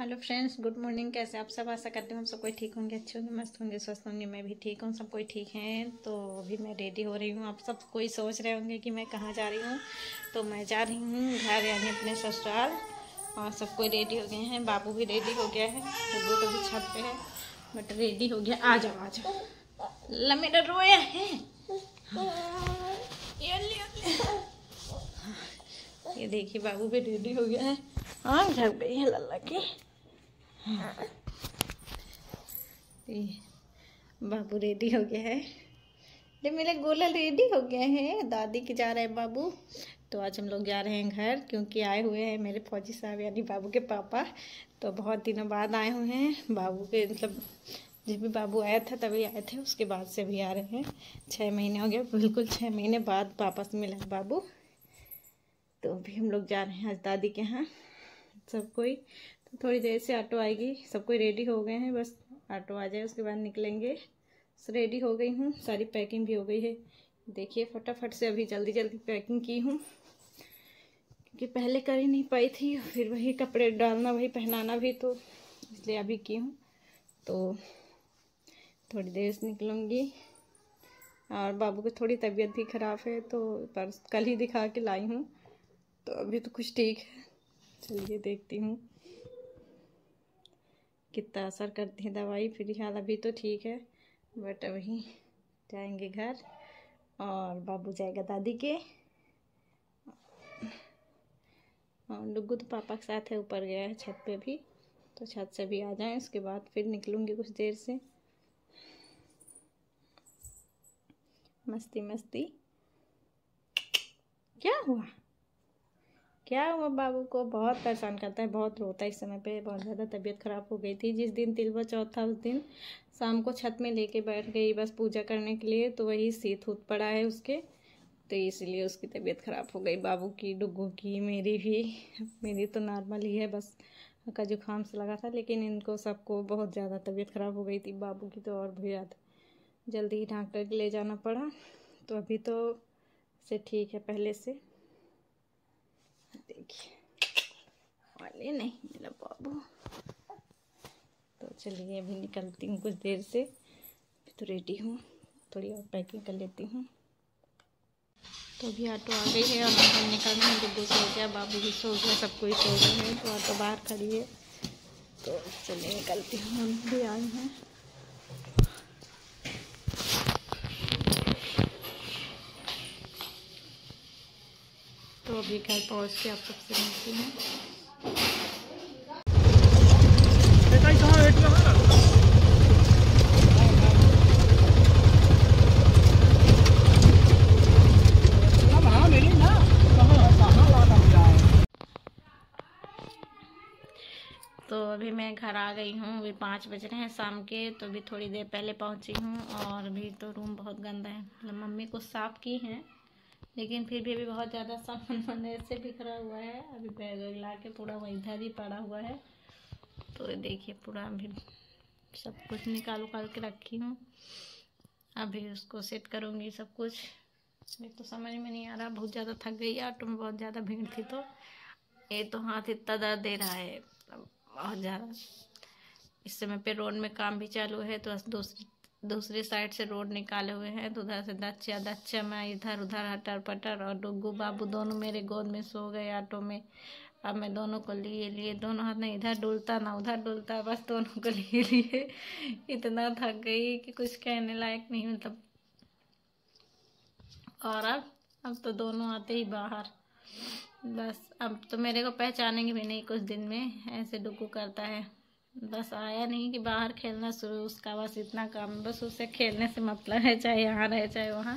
Hello friends, good morning. कैसे आप सब? आशा करती हूँ सब कोई ठीक होंगे, अच्छे होंगे, मस्त होंगे, स्वस्थ होंगे। मैं भी ठीक हूँ, सब कोई ठीक है। तो अभी मैं रेडी हो रही हूँ। आप सब कोई सोच रहे होंगे कि मैं कहाँ जा रही हूँ, तो मैं जा रही हूँ घर यानी अपने ससुराल। और सब कोई रेडी हो गए हैं, बाबू भी रेडी हो गया है, बब्बू तो भी छत पे है बट रेडी हो गया। आ जाओ आ जाओ, लमेटा रोया है। ये देखिए बाबू भी रेडी हो गया है। हाँ, घर पे ही है लल्ला की। बाबू रेडी हो गया है, जब मेरे गोला रेडी हो गया है। दादी के जा रहे हैं बाबू, तो आज हम लोग जा रहे हैं घर क्योंकि आए हुए हैं मेरे फौजी साहब यानी बाबू के पापा। तो बहुत दिनों बाद आए हुए हैं बाबू के, मतलब जब भी बाबू आया था तभी आए थे, उसके बाद से भी आ रहे हैं। 6 महीने हो गए, बिल्कुल 6 महीने बाद वापस मिला बाबू। तो अभी हम लोग जा रहे हैं आज दादी के यहाँ सब कोई। तो थोड़ी देर से ऑटो आएगी, सब कोई रेडी हो गए हैं, बस ऑटो आ जाए उसके बाद निकलेंगे। तो रेडी हो गई हूँ, सारी पैकिंग भी हो गई है। देखिए फटाफट से अभी जल्दी जल्दी पैकिंग की हूँ क्योंकि पहले कर ही नहीं पाई थी, फिर वही कपड़े डालना, वही पहनाना भी, तो इसलिए अभी की हूँ। तो थोड़ी देर से निकलूँगी। और बाबू की थोड़ी तबीयत भी ख़राब है, तो पर कल ही दिखा के लाई हूँ, तो अभी तो कुछ ठीक है। चलिए देखती हूँ कितना असर करती है दवाई। फिलहाल अभी तो ठीक है बट अभी जाएंगे घर और बाबू जाएगा दादी के। और डुग्गू तो पापा के साथ है, ऊपर गया है छत पे भी, तो छत से भी आ जाएं, उसके बाद फिर निकलूँगी कुछ देर से। मस्ती मस्ती क्या हुआ क्या हुआ? बाबू को बहुत परेशान करता है, बहुत रोता है। इस समय पे बहुत ज़्यादा तबीयत ख़राब हो गई थी। जिस दिन तिलवा चौथ था उस दिन शाम को छत में लेके बैठ गई बस पूजा करने के लिए, तो वही सीत हूत पड़ा है उसके, तो इसलिए उसकी तबीयत ख़राब हो गई, बाबू की, डुग्गू की, मेरी भी। मेरी तो नॉर्मल ही है, बस हल्का जुकाम से लगा था, लेकिन इनको सबको बहुत ज़्यादा तबीयत ख़राब हो गई थी। बाबू की तो और भी ज़्यादा, जल्दी ही डॉक्टर के ले जाना पड़ा। तो अभी तो से ठीक है पहले से। देखिए अरे नहीं मेरा बाबू। तो चलिए अभी निकलती हूँ कुछ देर से, अभी तो रेडी हूँ, थोड़ी और पैकिंग कर लेती हूँ। तो अभी ऑटो आ गई है और हम निकल रहे हैं। डुग्गू सो गया, बाबू भी सो गया, सब कोई सो गए हैं, तो ऑटो बाहर खड़ी है। तो चलिए निकलती हूँ, हम भी आए हैं। तो अभी घर पहुँच के आप सबसे मिलती हैं। तो अभी मैं घर आ गई हूँ, अभी 5 बज रहे हैं शाम के। तो अभी थोड़ी देर पहले पहुँची हूँ और अभी तो रूम बहुत गंदा है। मम्मी को साफ की है लेकिन फिर भी अभी बहुत ज़्यादा सामान बनने से बिखरा हुआ है। अभी बैग वैग ला के पूरा वही इधर ही पड़ा हुआ है। तो देखिए पूरा अभी सब कुछ निकाल उकाल के रखी हूँ, अभी उसको सेट करूँगी सब कुछ। मेरे तो समझ में नहीं आ रहा, बहुत ज़्यादा थक गई है, ऑटो में बहुत ज़्यादा भीड़ थी। तो ये तो हाथ इतना दर्द दे रहा है बहुत ज़्यादा। इस समय पे रोड में काम भी चालू है, तो दूसरी साइड से रोड निकाले हुए हैं, तो उधर से दच्छा दच्छा में इधर उधर हटर पटर। और डुग्गू बाबू दोनों मेरे गोद में सो गए ऑटो में। अब मैं दोनों को लिए दोनों हाथ ना इधर डुलता ना उधर डुलता, बस दोनों को लिए इतना थक गई कि कुछ कहने लायक नहीं, मतलब। और अब तो दोनों आते ही बाहर, बस अब तो मेरे को पहचानेंगे भी नहीं कुछ दिन में, ऐसे डुग्गू करता है। बस आया नहीं कि बाहर खेलना शुरू, उसका बस इतना काम है, बस उसे खेलने से मतलब है, चाहे यहाँ रहे चाहे वहाँ।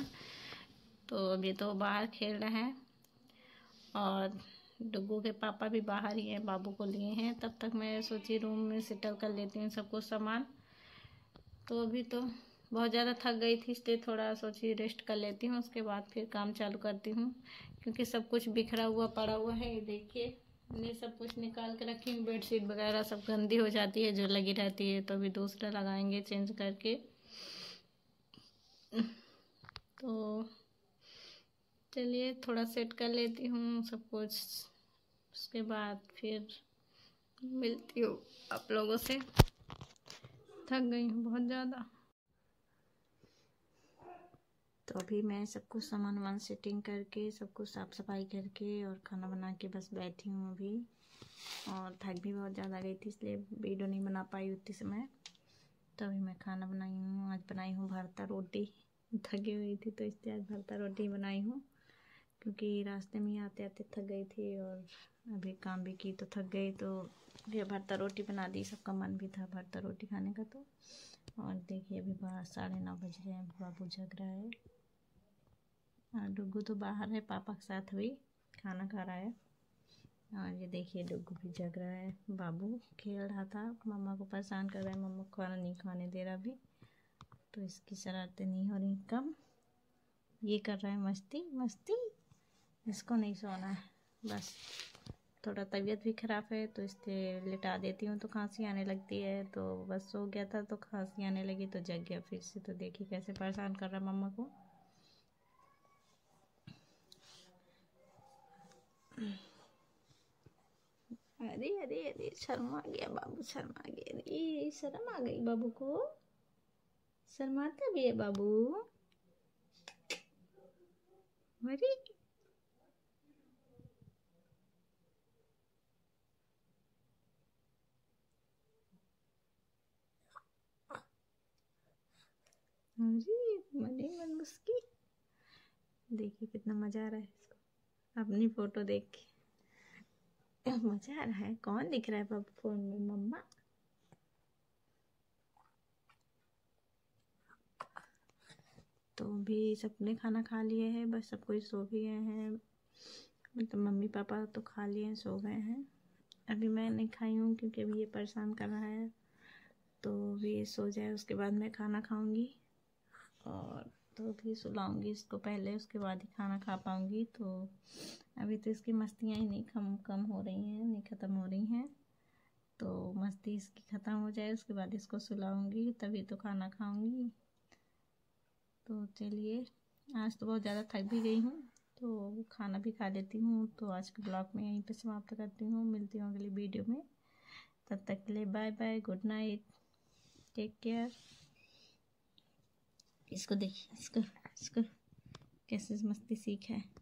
तो अभी तो बाहर खेल रहे हैं और डुग्गू के पापा भी बाहर ही हैं, बाबू को लिए हैं। तब तक मैं सोची रूम में सेटल कर लेती हूँ सब कुछ सामान। तो अभी तो बहुत ज़्यादा थक गई थी, इसलिए थोड़ा सोची रेस्ट कर लेती हूँ, उसके बाद फिर काम चालू करती हूँ क्योंकि सब कुछ बिखरा हुआ पड़ा हुआ है। ये देखिए मैंने सब कुछ निकाल के रखी हूँ, बेडशीट वगैरह सब गंदी हो जाती है जो लगी रहती है, तो अभी दूसरा लगाएंगे चेंज करके। तो चलिए थोड़ा सेट कर लेती हूँ सब कुछ, उसके बाद फिर मिलती हूँ आप लोगों से। थक गई हूँ बहुत ज़्यादा। तो अभी मैं सब कुछ सामान वामान सेटिंग करके, सब कुछ साफ़ सफाई करके और खाना बना के बस बैठी हूँ अभी। और थक भी बहुत ज़्यादा गई थी इसलिए वीडियो नहीं बना पाई उतनी समय। तो अभी मैं खाना बनाई हूँ, आज बनाई हूँ भरता रोटी। थकी हुई थी तो इसलिए आज भरता रोटी बनाई हूँ, क्योंकि रास्ते में आते आते थक गई थी और अभी काम भी की तो थक गई, तो फिर भरता रोटी बना दी। सबका मन भी था भरता रोटी खाने का। तो और देखिए अभी बाहर 9:30 बज रहे हैं, बाबू जग रहा है और डुग्गू तो बाहर है पापा के साथ, भी खाना खा रहा है। और ये देखिए डुग्गू भी जग रहा है, बाबू खेल रहा था, मम्मा को परेशान कर रहा है, मम्मा को खाना नहीं खाने दे रहा अभी। तो इसकी शरारतें नहीं हो रही कम, ये कर रहा है मस्ती मस्ती, इसको नहीं सोना है बस। थोड़ा तबीयत भी ख़राब है तो इसलिए लिटा देती हूँ तो खांसी आने लगती है, तो बस सो गया था तो खांसी आने लगी तो जग गया फिर से। तो देखिए कैसे परेशान कर रहा मम्मा को। अरे अरे अरे शर्मा गया बाबू, शर्मा गया, अरे शर्म आ गई बाबू को, शर्माता भी है बाबू। अरे मनी मन मुस्की, देखिए कितना मजा आ रहा है इसको अपनी फोटो देख के, मजा आ रहा है। कौन दिख रहा है पापा फोन में? मम्मा। तो भी सबने खाना खा लिए है, बस सब कोई सो भी गए हैं, मतलब तो मम्मी पापा तो खा लिए हैं, सो गए हैं। अभी मैं नहीं खाई हूँ क्योंकि अभी ये परेशान कर रहा है, तो भी ये सो जाए उसके बाद मैं खाना खाऊंगी और तो भी सुलाऊंगी इसको पहले, उसके बाद ही खाना खा पाऊंगी। तो अभी तो इसकी मस्तियाँ ही नहीं कम हो रही हैं, नहीं ख़त्म हो रही हैं। तो मस्ती इसकी ख़त्म हो जाए उसके बाद इसको सुलाऊंगी तभी तो खाना खाऊंगी। तो चलिए, आज तो बहुत ज़्यादा थक भी गई हूँ तो खाना भी खा लेती हूँ। तो आज के ब्लॉग में यहीं पर समाप्त करती हूँ, मिलती हूँ अगली वीडियो में। तब तक के लिए bye bye, good night, take care. इसको देखिए, इसको कैसे मस्ती सीखा है।